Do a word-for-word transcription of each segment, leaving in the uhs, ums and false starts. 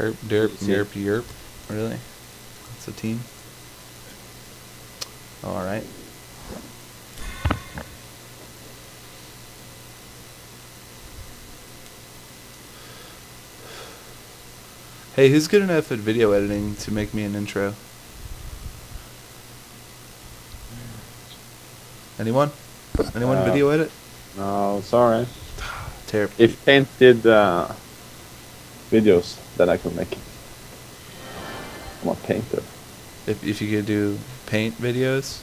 Herp, derp, derp, yerp. Really? That's a team? Alright. Hey, who's good enough at video editing to make me an intro? Anyone? Anyone uh, video edit? No, sorry. Terrible. If Paint did uh, videos, then I can make it. I'm a painter. If if you could do Paint videos,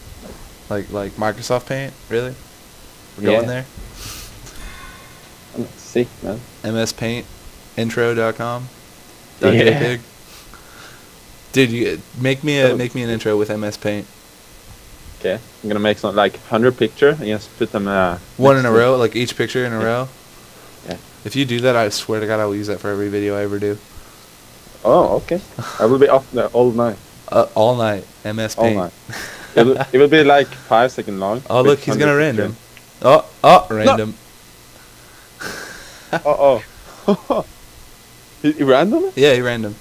like like Microsoft Paint, really? We're yeah. going there. I'm sick, man. M S Paint intro dot com. Yeah. Dude, you make me a make me an intro with M S Paint. Okay, I'm gonna make some like hundred picture. Yes, put them uh, one in a row, like each picture in a yeah. row. Yeah. If you do that, I swear to God, I will use that for every video I ever do. Oh, okay. I will be up there all night. Uh, all night, M S Paint. All night. it, will, it will be like five second long. Oh look, he's gonna random. Picture. Oh, oh, random. No. oh, oh. He, he random? Yeah, he random.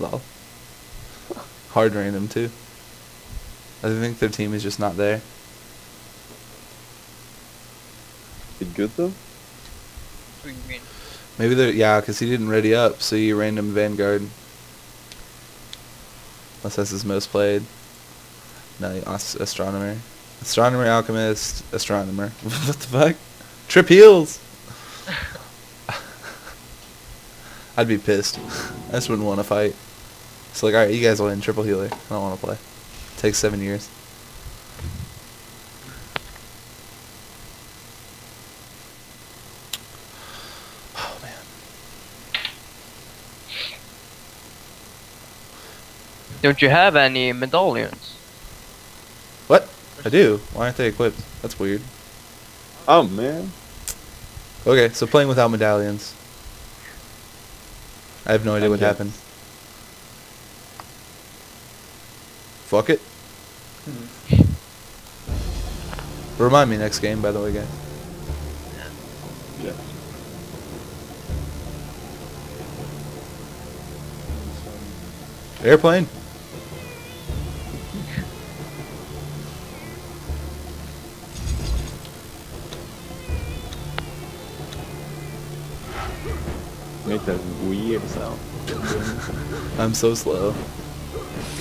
Lol. Hard random too. I think their team is just not there. Did good though? What do you mean? Maybe they're yeah, because he didn't ready up, so you random Vanguard. Unless that's his most played. No, astronomer. Astronomer, alchemist, astronomer. What the fuck? Trip heels. I'd be pissed. I just wouldn't want to fight. It's like, alright, you guys will win. Triple healer. I don't want to play. It takes seven years. Oh, man. Don't you have any medallions? What? I do. Why aren't they equipped? That's weird. Oh, man. Okay, so playing without medallions. I have no idea what happened. Fuck it. Hmm. Remind me next game, by the way, guys. Yeah. Airplane. Make that weird sound. I'm so slow.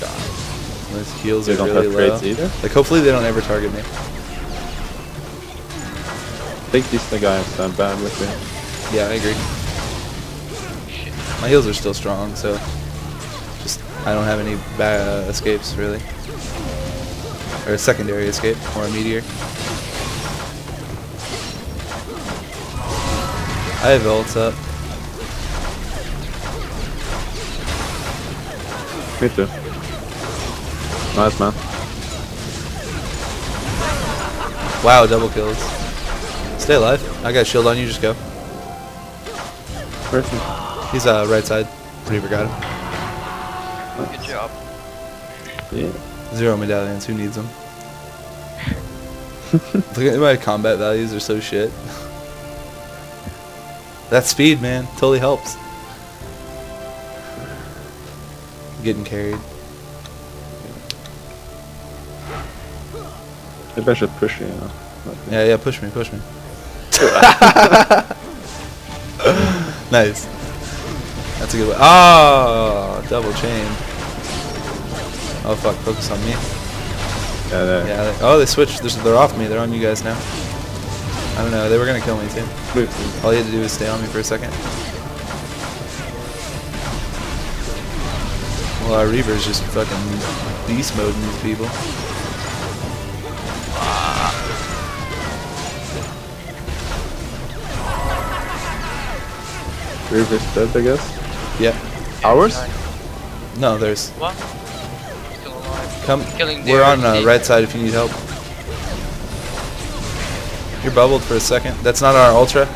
God. Those heals they are really low. Either? Like, hopefully they don't ever target me. I think these guys are bad with me. Yeah, I agree. Shit. My heals are still strong, so just I don't have any bad uh, escapes really, or a secondary escape, or a meteor. I have ults up. Me too. Nice, man. Wow, double kills. Stay alive. I got a shield on you, just go. Where's he? He's uh, right side. Reaver got him. Good job. Yeah. Zero medallions, who needs them? Look at my combat values, they're so shit. That speed, man, totally helps. Getting carried. Maybe I should push you. you know, like yeah, yeah, push me, push me. Nice. That's a good one. Oh, double chain. Oh fuck, focus on me. Yeah, there. Yeah. They, oh, they switched. They're, they're off me. They're on you guys now. I don't know. They were gonna kill me too. All you had to do was stay on me for a second. Well, our Reaver's just fucking beast moding these people. Ah. Reaver's dead, I guess? Yeah. Ours? No, there's... What? Still alive. Come, we're on the uh, right side if you need help. You're bubbled for a second. That's not our ultra.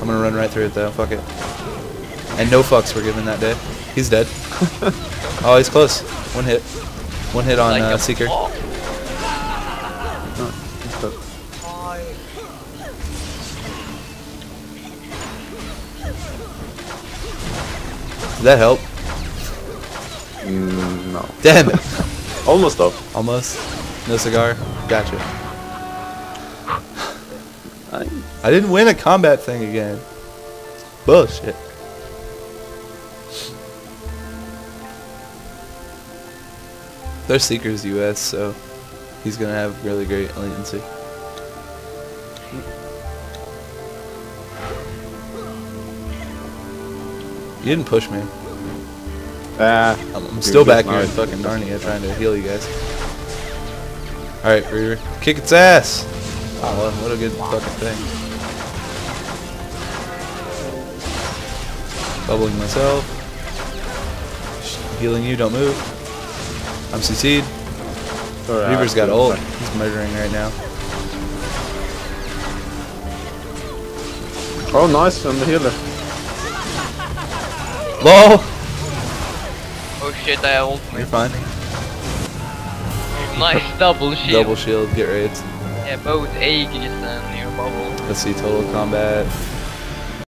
I'm gonna run right through it though, fuck it. And no fucks were given that day. He's dead. Oh, he's close. One hit. One hit on uh, Seeker. Did that help? Mm, no. Damn it! Almost up. Almost. No cigar. Gotcha. I, I didn't win a combat thing again. Bullshit. Their Seeker's U S, so he's gonna have really great latency. You didn't push me. Ah, I'm, I'm still back here in fucking Narnia trying to heal you guys. Alright, Reaver. Kick its ass! Oh, what a good fucking thing. Bubbling myself. Healing you, don't move. I'm C C'd. Right, Reaver's got ult. He's murdering right now. Oh, nice. I'm the healer. LOL! Oh shit, I ult. You're fine. Nice double shield. Double shield, get raids. Yeah, both ages and your bubble. Let's see, total combat.